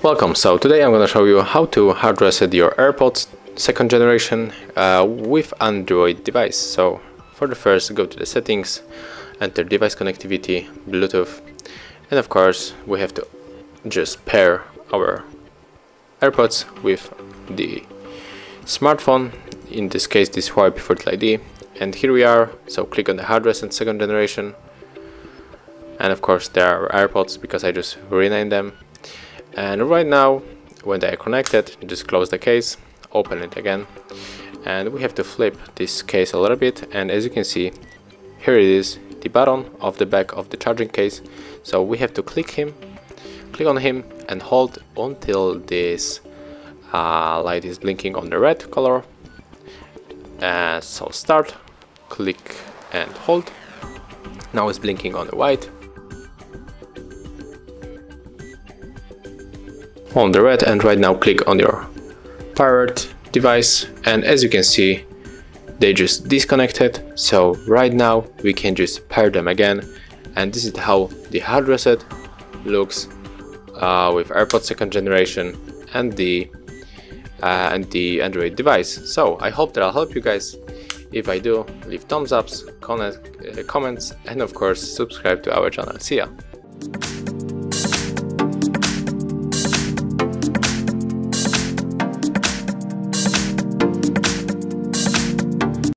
Welcome, so today I'm going to show you how to hard reset your AirPods 2nd generation with Android device. So for the first, go to the settings, enter device connectivity, Bluetooth, and of course we have to just pair our AirPods with the smartphone, in this case this Huawei P40 ID, and here we are. So click on the hard reset 2nd generation. And of course there are AirPods because I just renamed them. And right now when they are connected, just close the case, open it again, and we have to flip this case a little bit, and as you can see here it is, the button of the back of the charging case. So we have to click on him and hold until this light is blinking on the red color. So start, click and hold. Now it's blinking on the white, on the red, and right now click on your powered device, and as you can see they just disconnected. So right now we can just pair them again, and this is how the hard reset looks with AirPods 2nd generation and the Android device. So I hope that I'll help you guys. If I do, leave thumbs ups, comments, and of course subscribe to our channel. See ya!